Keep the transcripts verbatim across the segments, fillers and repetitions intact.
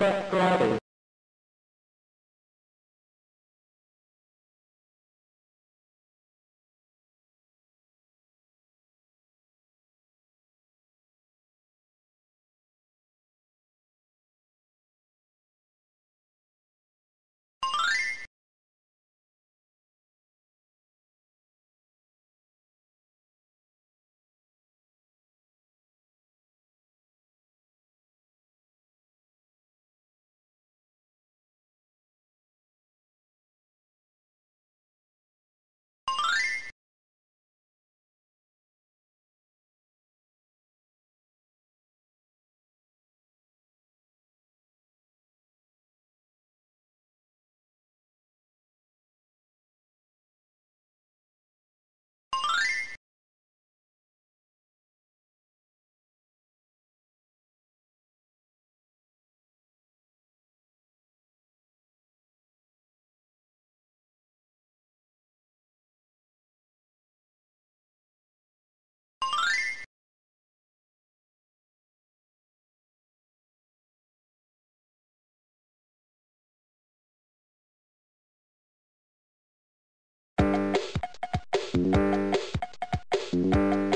subscribers. Subscribers.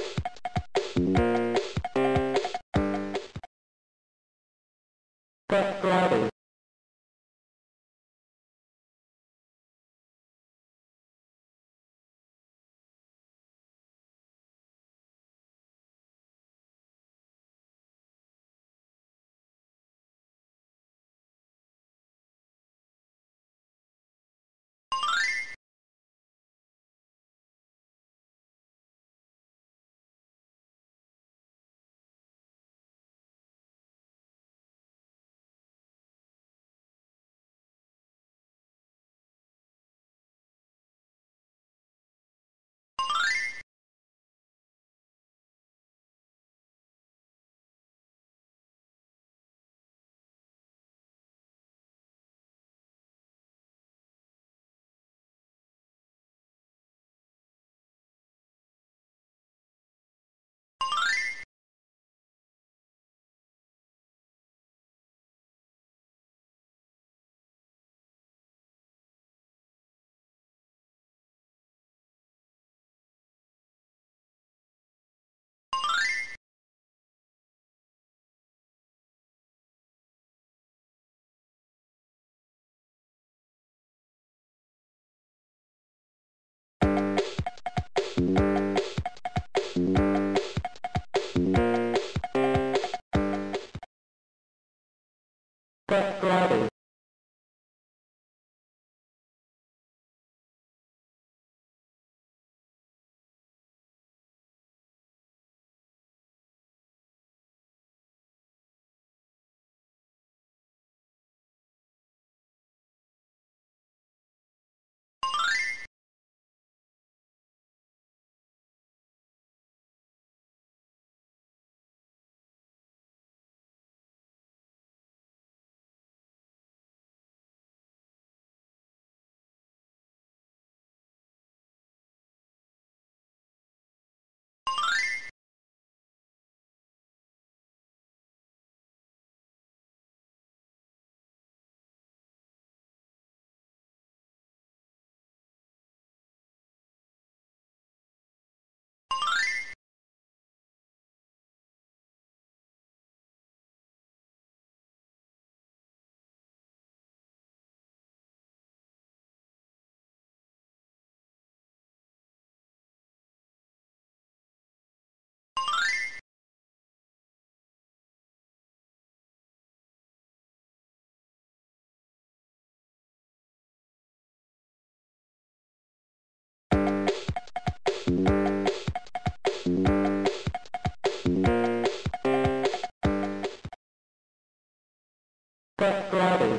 Subscribers. Subscribers.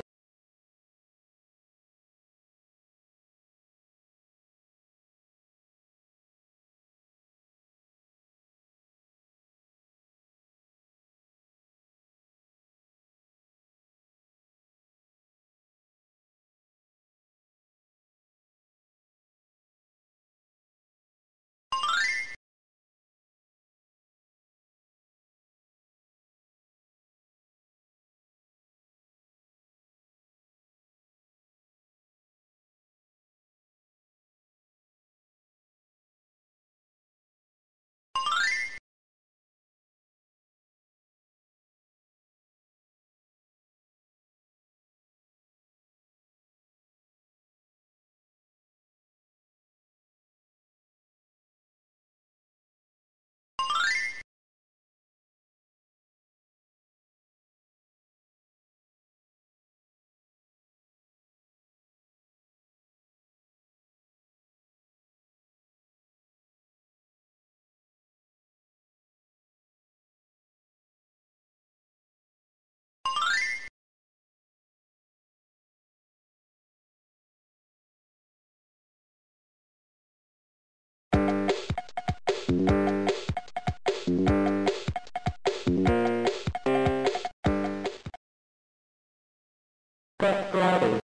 Quick gliding.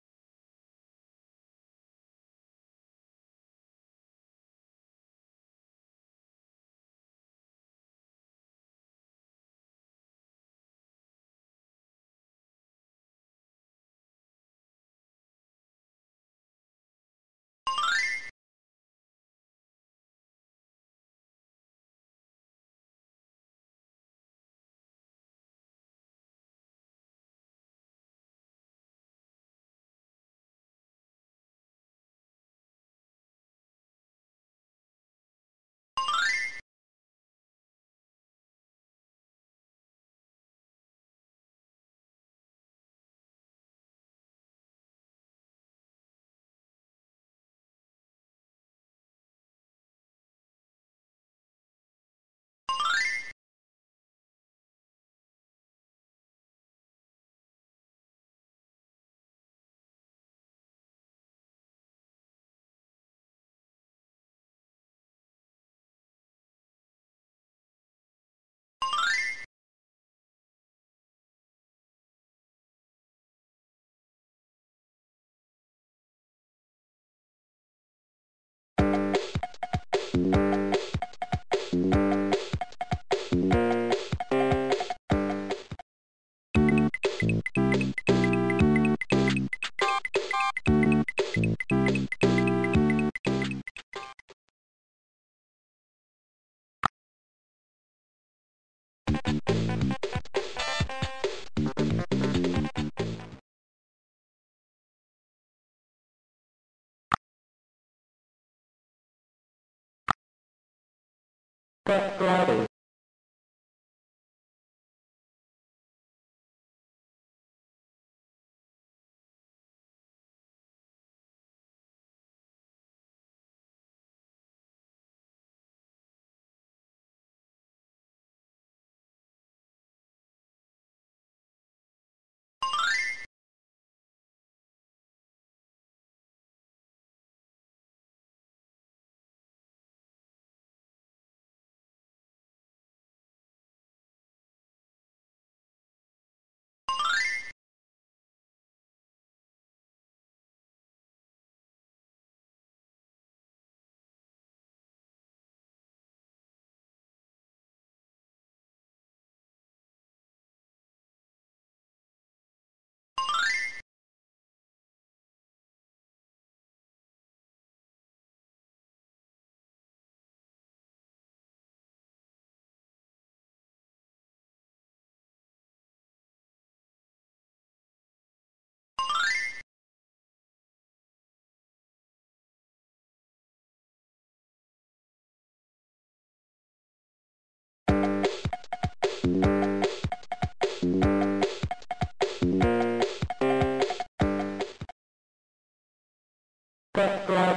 Quick gliding. But